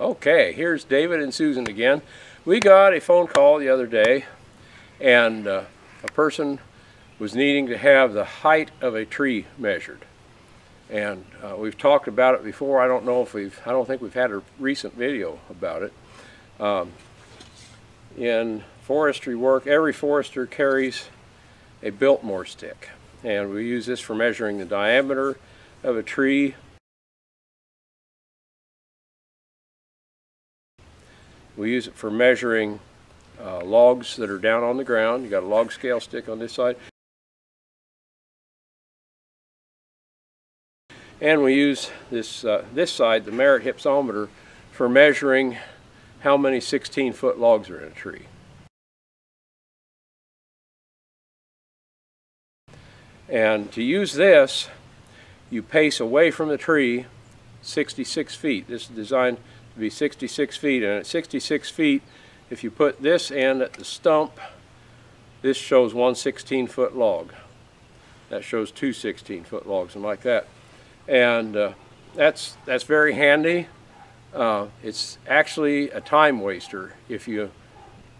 Okay, here's David and Susan again. We got a phone call the other day, and a person was needing to have the height of a tree measured. And we've talked about it before. I don't think we've had a recent video about it. In forestry work, every forester carries a Biltmore stick, and we use this for measuring the diameter of a tree. We use it for measuring logs that are down on the ground. You got a log scale stick on this side. And we use this, this side, the Merritt Hypsometer, for measuring how many 16-foot logs are in a tree. And to use this, you pace away from the tree 66 feet. This is designed to be 66 feet, and at 66 feet, if you put this end at the stump, this shows one 16-foot log. That shows two 16-foot logs, and like that. And that's very handy. It's actually a time waster if you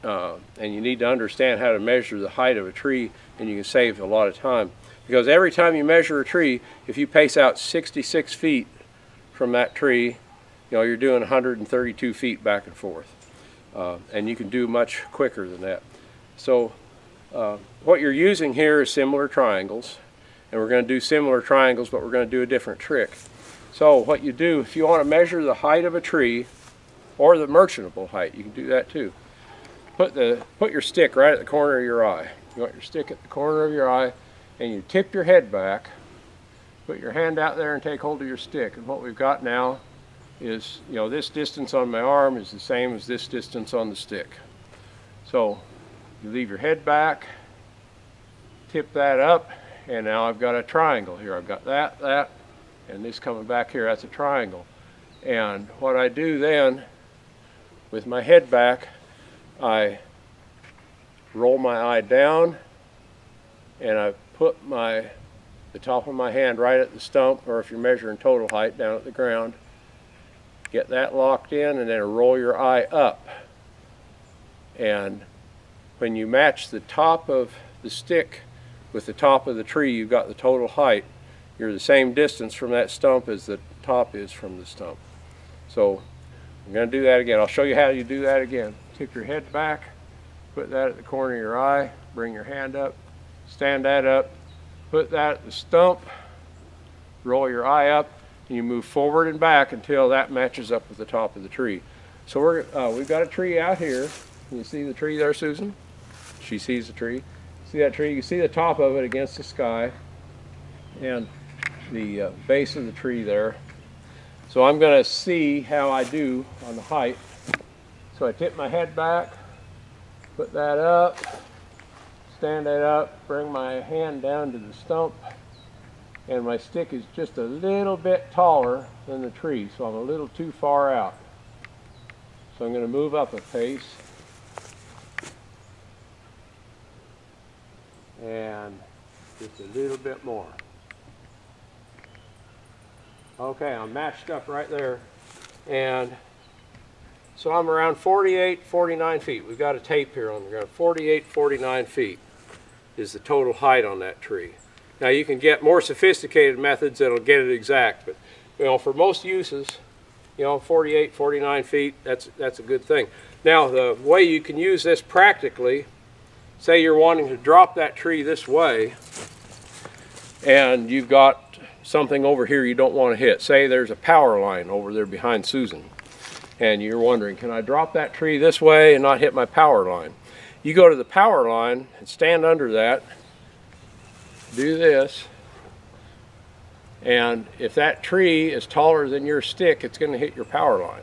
and you need to understand how to measure the height of a tree, and you can save a lot of time, because every time you measure a tree, if you pace out 66 feet from that tree, you're doing 132 feet back and forth, and you can do much quicker than that. So what you're using here is similar triangles. And we're going to do similar triangles, but we're going to do a different trick. So what you do, if you want to measure the height of a tree, or the merchantable height, you can do that too. Put your stick right at the corner of your eye. You want your stick at the corner of your eye, and you tip your head back, put your hand out there and take hold of your stick. And what we've got now is, this distance on my arm is the same as this distance on the stick. So you leave your head back, tip that up, and now I've got a triangle here. I've got that, that, and this coming back here, that's a triangle. And what I do then, with my head back, I roll my eye down, and I put the top of my hand right at the stump, or if you're measuring total height, down at the ground. Get that locked in, and then roll your eye up. And when you match the top of the stick with the top of the tree, you've got the total height. You're the same distance from that stump as the top is from the stump. So I'm going to do that again. I'll show you how you do that again. Tip your head back, put that at the corner of your eye, bring your hand up, stand that up, put that at the stump, roll your eye up, and you move forward and back until that matches up with the top of the tree. So we've got a tree out here. Can you see the tree there, Susan? She sees the tree. See that tree? You can see the top of it against the sky and the base of the tree there. So I'm going to see how I do on the height. So I tip my head back, put that up, stand that up, bring my hand down to the stump, and my stick is just a little bit taller than the tree, so I'm a little too far out. So I'm going to move up a pace. And just a little bit more. Okay, I'm matched up right there. And so I'm around 48, 49 feet. We've got a tape here on the ground. 48, 49 feet is the total height on that tree. Now you can get more sophisticated methods that'll get it exact, but for most uses, 48, 49 feet, that's a good thing. Now the way you can use this practically, say you're wanting to drop that tree this way, and you've got something over here you don't want to hit. Say there's a power line over there behind Susan, and you're wondering, can I drop that tree this way and not hit my power line? You go to the power line and stand under that, do this, and if that tree is taller than your stick, it's going to hit your power line.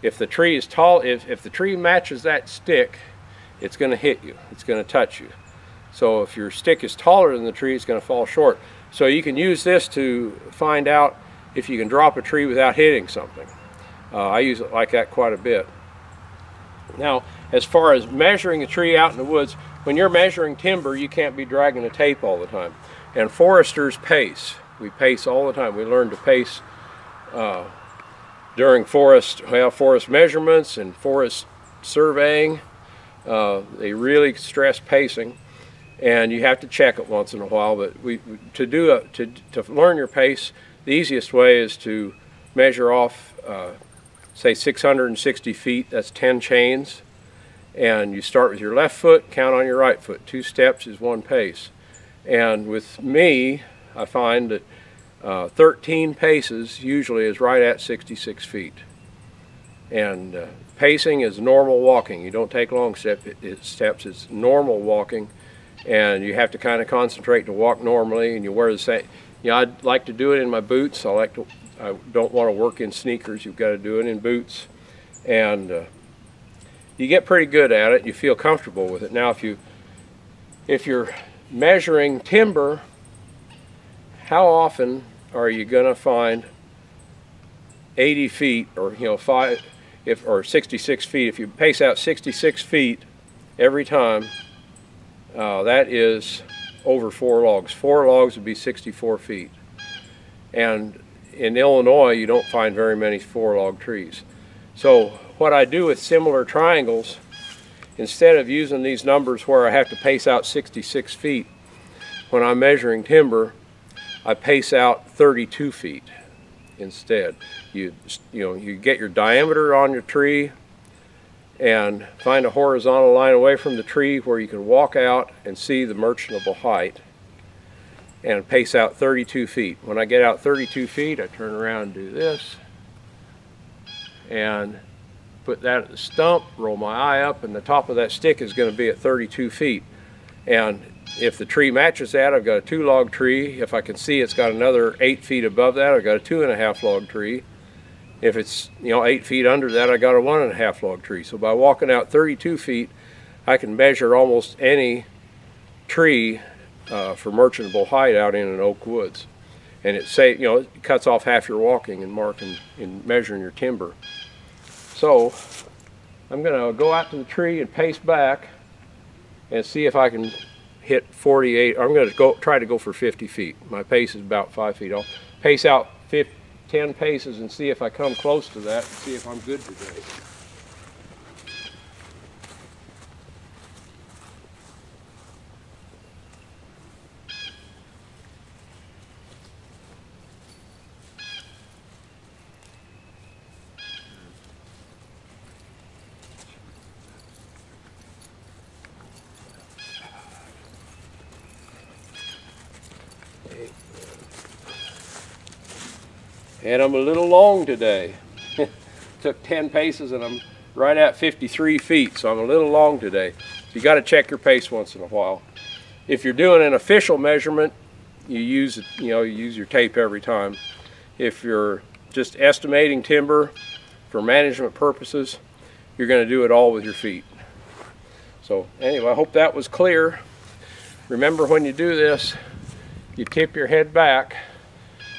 If the tree is tall, if the tree matches that stick, it's going to hit you, it's going to touch you. So if your stick is taller than the tree, it's going to fall short. So you can use this to find out if you can drop a tree without hitting something. I use it like that quite a bit. Now, as far as measuring a tree out in the woods, when you're measuring timber, you can't be dragging a tape all the time. And foresters pace. We pace all the time. We learn to pace during forest measurements and forest surveying. They really stress pacing, and you have to check it once in a while. But to learn your pace, the easiest way is to measure off, say 660 feet. That's 10 chains, and you start with your left foot, count on your right foot. 2 steps is 1 pace. And with me, I find that 13 paces usually is right at 66 feet. And pacing is normal walking. You don't take long steps. It's normal walking, and you have to kind of concentrate to walk normally. And you wear the same. You know, I'd like to do it in my boots. I don't want to work in sneakers. You've got to do it in boots, and you get pretty good at it. You feel comfortable with it. Now, if you're measuring timber, how often are you going to find 80 feet or 66 feet? If you pace out 66 feet every time, that is over 4 logs. 4 logs would be 64 feet, and in Illinois you don't find very many 4-log trees. So what I do with similar triangles, instead of using these numbers where I have to pace out 66 feet, when I'm measuring timber, I pace out 32 feet instead. You get your diameter on your tree and find a horizontal line away from the tree where you can walk out and see the merchantable height, and pace out 32 feet. When I get out 32 feet, I turn around and do this, and put that at the stump, roll my eye up, and the top of that stick is going to be at 32 feet. And if the tree matches that, I've got a 2-log tree. If I can see it's got another 8 feet above that, I've got a 2.5-log tree. If it's 8 feet under that, I've got a 1.5-log tree. So by walking out 32 feet, I can measure almost any tree for merchantable height out in an oak woods. And it cuts off half your walking and marking and measuring your timber. So I'm going to go out to the tree and pace back and see if I can hit 48. I'm going to try to go for 50 feet. My pace is about 5 feet. I'll pace out 10 paces and see if I come close to that and see if I'm good today. And I'm a little long today. Took 10 paces and I'm right at 53 feet, so I'm a little long today. So you got to check your pace once in a while. If you're doing an official measurement, you use your tape every time. If you're just estimating timber for management purposes, you're going to do it all with your feet. So anyway, I hope that was clear. Remember, when you do this, you tip your head back.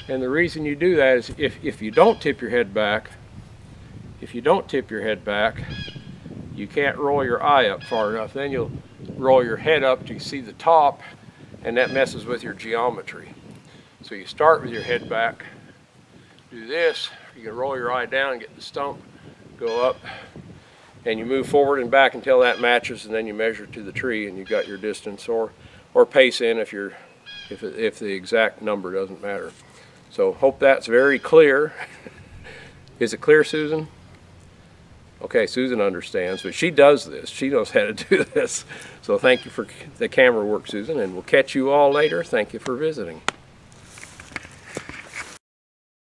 And the reason you do that is if you don't tip your head back, you can't roll your eye up far enough. Then you'll roll your head up to see the top, and that messes with your geometry. So you start with your head back, do this, you can roll your eye down, get the stump, go up, and you move forward and back until that matches, and then you measure to the tree and you got your distance, or pace in if the exact number doesn't matter. So hope that's very clear. Is it clear, Susan? Okay, Susan understands, but she does this. She knows how to do this. So thank you for the camera work, Susan, and we'll catch you all later. Thank you for visiting.